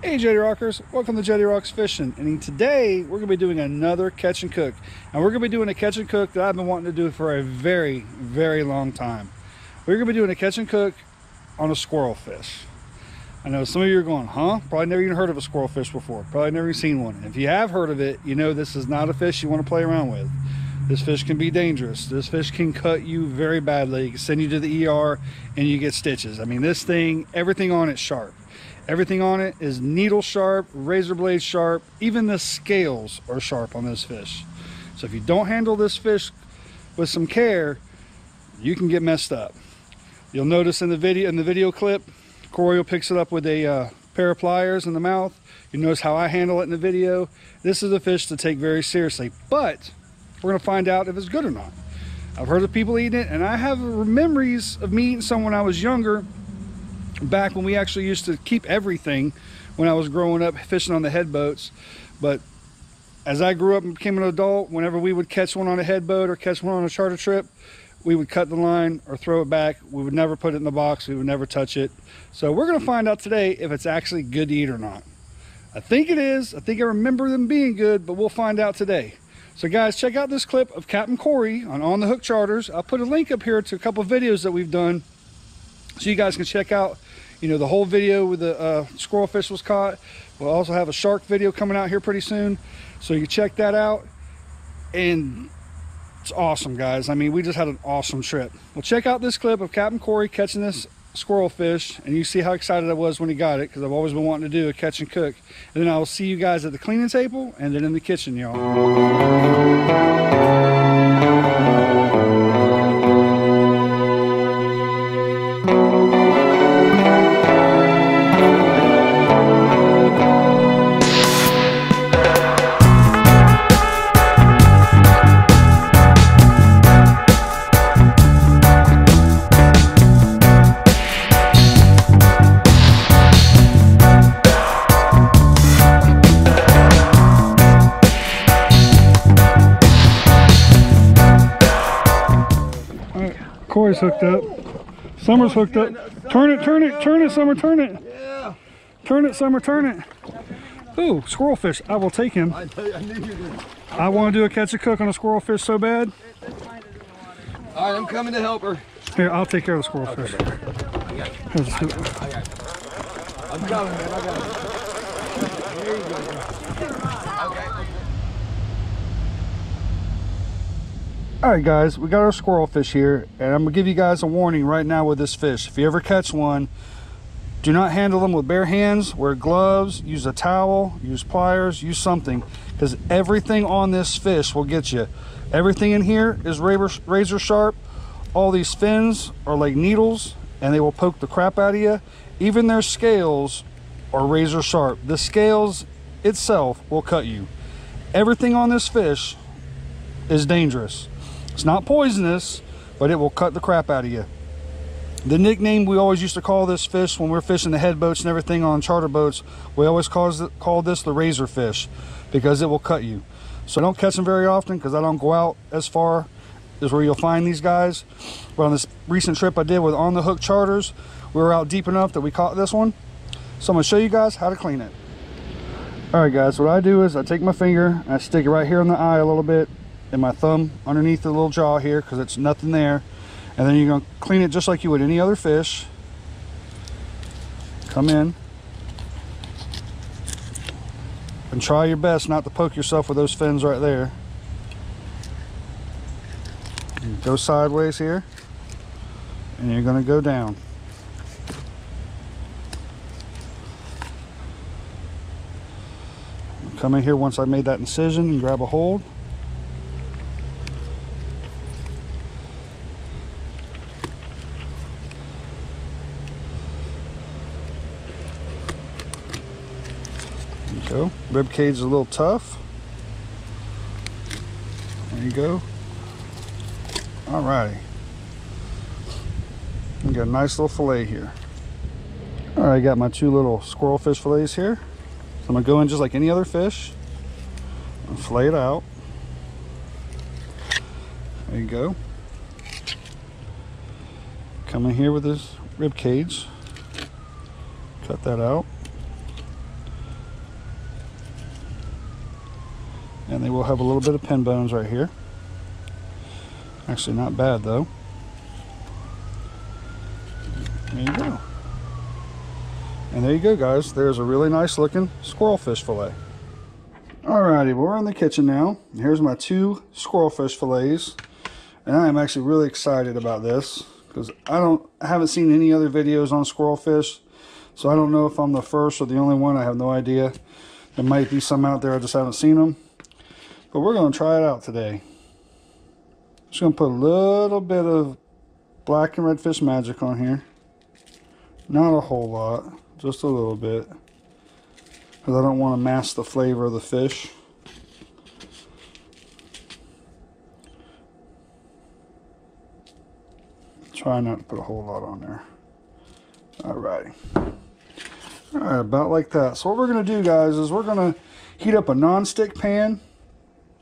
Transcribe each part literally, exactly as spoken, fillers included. Hey Jettie Rockers, welcome to Jettie Rocks Fishing, and today we're going to be doing another catch and cook, and we're going to be doing a catch and cook that I've been wanting to do for a very very long time. We're going to be doing a catch and cook on a squirrelfish. I know some of you are going, huh, probably never even heard of a squirrelfish before, probably never even seen one. If you have heard of it, you know this is not a fish you want to play around with. This fish can be dangerous. This fish can cut you very badly. It can send you to the E R and you get stitches. I mean, this thing, everything on it's sharp. Everything on it is needle sharp, razor blade sharp. Even the scales are sharp on this fish. So if you don't handle this fish with some care, you can get messed up. You'll notice in the video in the video clip, Corio picks it up with a uh, pair of pliers in the mouth. You notice how I handle it in the video. This is a fish to take very seriously, but we're gonna find out if it's good or not. I've heard of people eating it, and I have memories of me eating some when I was younger, back when we actually used to keep everything when I was growing up fishing on the head boats. But as I grew up and became an adult, whenever we would catch one on a head boat or catch one on a charter trip, we would cut the line or throw it back. We would never put it in the box. We would never touch it. So we're gonna find out today if it's actually good to eat or not. I think it is. I think I remember them being good, but we'll find out today. So guys, check out this clip of Captain Corey on On the Hook Charters. I'll put a link up here to a couple of videos that we've done so you guys can check out, you know, the whole video with the uh, squirrelfish was caught. We'll also have a shark video coming out here pretty soon, so you check that out. And it's awesome, guys. I mean, we just had an awesome trip. Well, check out this clip of Captain Corey catching this squirrelfish, and you see how excited I was when he got it, because I've always been wanting to do a catch and cook. And then I'll see you guys at the cleaning table and then in the kitchen, y'all. Corey's hooked up. Summer's hooked up. Turn it, turn it, turn it, Summer, turn it. Yeah. Turn it, Summer, turn it. Ooh, squirrelfish. I will take him. I want to do a catch and cook on a squirrelfish so bad. All right, I'm coming to help her. Here, I'll take care of the squirrelfish. I'm coming, man. I got it. There you go. Okay. All right, guys, we got our squirrelfish here, and I'm gonna give you guys a warning right now with this fish. If you ever catch one, do not handle them with bare hands. Wear gloves, use a towel, use pliers, use something, because everything on this fish will get you. Everything in here is razor sharp. All these fins are like needles, and they will poke the crap out of you. Even their scales are razor sharp. The scales itself will cut you. Everything on this fish is dangerous. It's not poisonous, but it will cut the crap out of you. The nickname we always used to call this fish when we were fishing the head boats and everything on charter boats, we always calls it, called this the razor fish, because it will cut you. So I don't catch them very often because I don't go out as far as where you'll find these guys. But on this recent trip I did with On the Hook Charters, we were out deep enough that we caught this one. So I'm going to show you guys how to clean it. All right, guys, what I do is I take my finger and I stick it right here in the eye a little bit, and my thumb underneath the little jaw here, because it's nothing there. And then you're going to clean it just like you would any other fish. Come in and try your best not to poke yourself with those fins right there. And go sideways here, and you're going to go down. Come in here once I made that incision and grab a hold. Go. Rib cage is a little tough. There you go. Alrighty. We got a nice little fillet here. Alright, I got my two little squirrelfish fillets here. So I'm gonna go in just like any other fish and fillet it out. There you go. Come in here with this rib cage. Cut that out. and they will have a little bit of pin bones right here. Actually not bad though. There you go. And there you go, guys. There's a really nice looking squirrelfish fillet. Alrighty, well, we're in the kitchen now. Here's my two squirrelfish fillets. And I am actually really excited about this because I don't I haven't seen any other videos on squirrelfish. So I don't know if I'm the first or the only one. I have no idea. There might be some out there. I just haven't seen them. But we're going to try it out today. Just going to put a little bit of black and red fish magic on here. Not a whole lot. Just a little bit. Because I don't want to mask the flavor of the fish. Try not to put a whole lot on there. Alrighty. Alright, about like that. So what we're going to do, guys, is we're going to heat up a non-stick pan.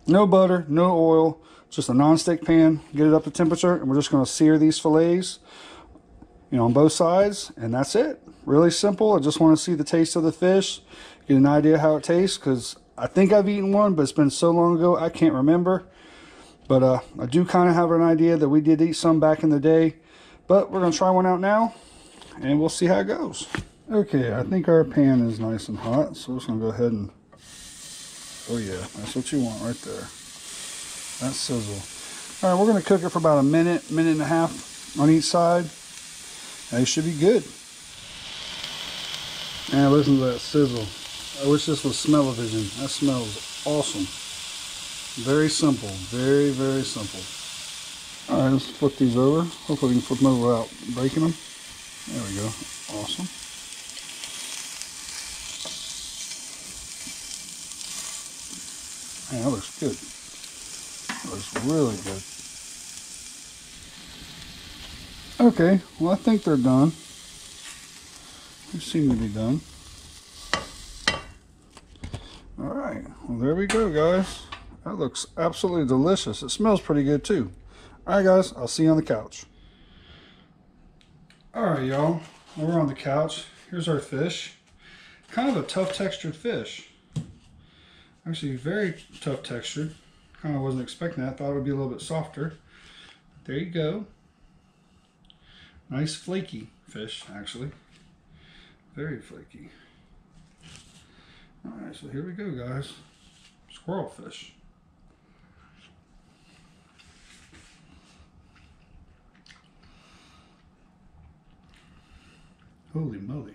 No butter, no oil. Just a non-stick pan, get it up to temperature, and we're just going to sear these fillets, you know, on both sides, and that's it. Really simple. I just want to see the taste of the fish, get an idea how it tastes, because I think I've eaten one, but it's been so long ago I can't remember. But uh, I do kind of have an idea that we did eat some back in the day, but we're going to try one out now, and we'll see how it goes. Okay, I think our pan is nice and hot, so we're just going to go ahead and, oh yeah, that's what you want right there. That sizzle. All right, we're going to cook it for about a minute, minute and a half on each side. And it should be good. And listen to that sizzle. I wish this was smell-o-vision. That smells awesome. Very simple. Very, very simple. All right, let's flip these over. Hopefully we can flip them over without breaking them. There we go. Awesome. Man, that looks good. Looks really good. Okay, well, I think they're done. They seem to be done. All right, well, there we go, guys. That looks absolutely delicious. It smells pretty good too. All right, guys, I'll see you on the couch. All right, y'all, well, we're on the couch. Here's our fish. Kind of a tough textured fish. Actually, very tough textured. Kind of wasn't expecting that. Thought it would be a little bit softer. There you go. Nice flaky fish, actually. Very flaky. All right, so here we go, guys. Squirrelfish. Holy moly.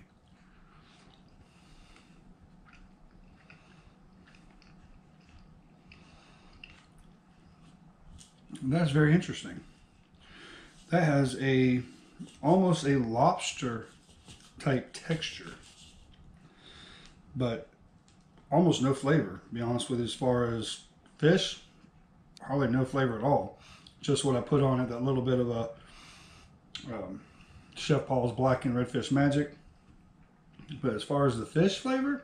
That's very interesting. That has a almost a lobster type texture, but almost no flavor, to be honest with you. As far as fish, hardly no flavor at all. Just what I put on it, that little bit of a um, Chef Paul's black and red fish magic. But as far as the fish flavor,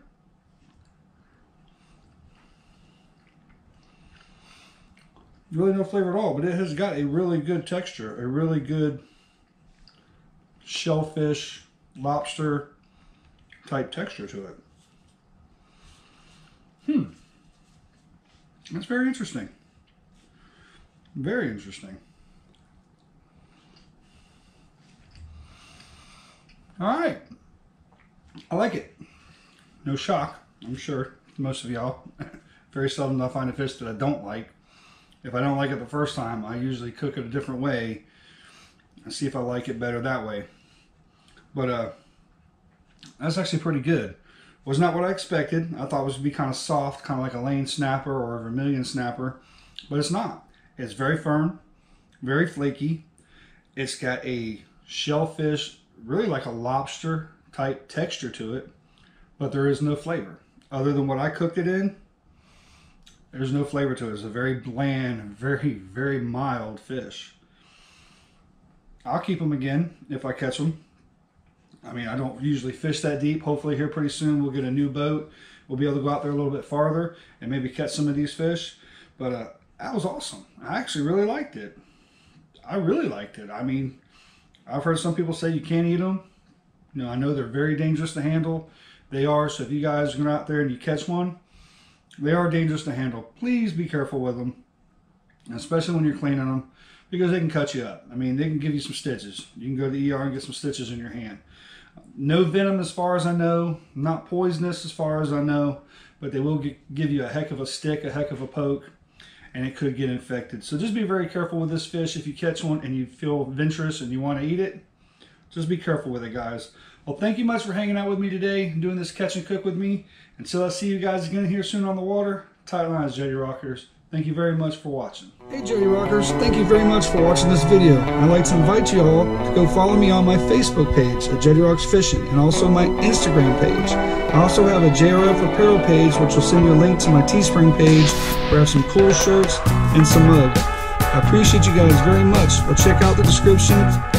really no flavor at all, but it has got a really good texture, a really good shellfish, lobster type texture to it. Hmm. That's very interesting. Very interesting. All right. I like it. No shock, I'm sure, to most of y'all. Very seldom I find a fish that I don't like. If I don't like it the first time, I usually cook it a different way and see if I like it better that way. But uh, that's actually pretty good. Was not what I expected. I thought it was going to be kind of soft, kind of like a lane snapper or a vermilion snapper, but it's not. It's very firm, very flaky. It's got a shellfish, really like a lobster type texture to it, but there is no flavor. Other than what I cooked it in, there's no flavor to it. It's a very bland, very, very mild fish. I'll keep them again if I catch them. I mean, I don't usually fish that deep. Hopefully here pretty soon we'll get a new boat. We'll be able to go out there a little bit farther and maybe catch some of these fish. But uh, that was awesome. I actually really liked it. I really liked it. I mean, I've heard some people say you can't eat them. You know, I know they're very dangerous to handle. They are. So if you guys are out there and you catch one, They are dangerous to handle. Please be careful with them, especially when you're cleaning them, because they can cut you up. I mean, they can give you some stitches. You can go to the E R and get some stitches in your hand. No venom as far as I know, not poisonous as far as I know, but they will give you a heck of a stick, a heck of a poke, and it could get infected. So just be very careful with this fish. If you catch one and you feel adventurous and you want to eat it, just be careful with it, guys. Well, thank you much for hanging out with me today and doing this catch and cook with me. Until I see you guys again here soon on the water, tight lines, Jettie Rockers. Thank you very much for watching. Hey Jettie Rockers, thank you very much for watching this video. I'd like to invite you all to go follow me on my Facebook page at Jettie Rocks Fishing and also my Instagram page. I also have a J R F apparel page which will send you a link to my Teespring page where I have some cool shirts and some mug. I appreciate you guys very much. But check out the description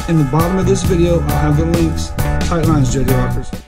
in the bottom of this video. I'll have the links. Tight lines, Jettie Rockers.